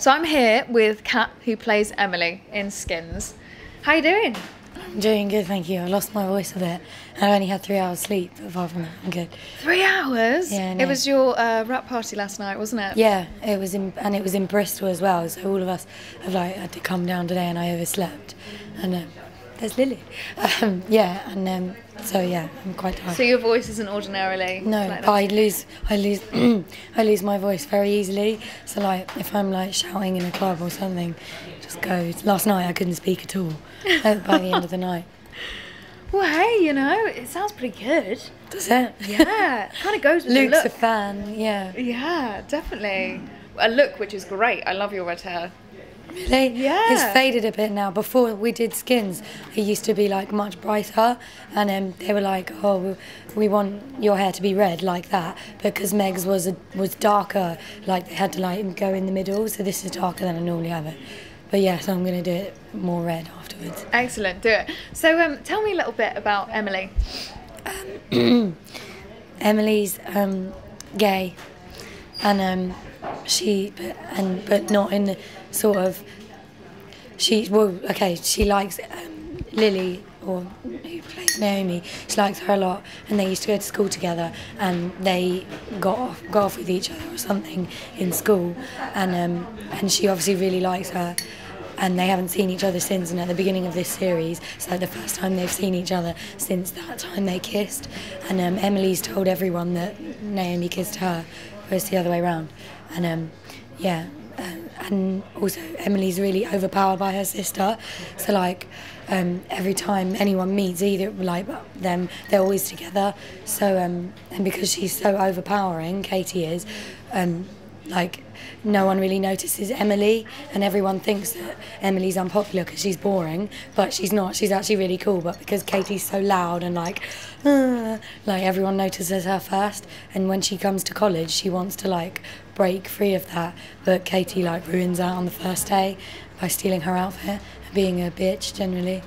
So I'm here with Kat, who plays Emily in Skins. How are you doing? I'm doing good, thank you. I lost my voice a bit. I only had 3 hours sleep, but apart from that, I'm good. 3 hours? Yeah, no. It was your rap party last night, wasn't it? Yeah, it was in Bristol as well, so all of us have had to come down today and I overslept. And there's Lily. So I'm quite tired. So your voice isn't ordinarily? No, like but I lose I lose my voice very easily. So if I'm shouting in a club or something, it just goes. Last night I couldn't speak at all by the end of the night. Well, hey, it sounds pretty good. Does it? Yeah, kind of goes with Luke's the look. Luke's a fan, yeah. Yeah, definitely. A look which is great. I love your red hair. Really? Yeah. It's faded a bit now. Before we did Skins, it used to be much brighter, and they were like, "Oh, we want your hair to be red like that," because Meg's was darker. They had to go in the middle, so this is darker than I normally have it. But yeah, so I'm gonna do it more red afterwards. Excellent, do it. So tell me a little bit about Emily. Emily's gay, and but not in the sort of she likes Lily, or who plays Naomi. She likes her a lot, and they used to go to school together, and they got off with each other or something in school, and she obviously really likes her, and they haven't seen each other since. And at the beginning of this series, it's the first time they've seen each other since that time they kissed, and Emily's told everyone that Naomi kissed her, whereas the other way around, and yeah. And also Emily's really overpowered by her sister, so every time anyone meets either them, they're always together. So and because she's so overpowering, Katie is, no one really notices Emily, and everyone thinks that Emily's unpopular because she's boring, but she's not. She's actually really cool, but because Katie's so loud and everyone notices her first, and when she comes to college she wants to break free of that, but Katie ruins that on the first day by stealing her outfit and being a bitch generally.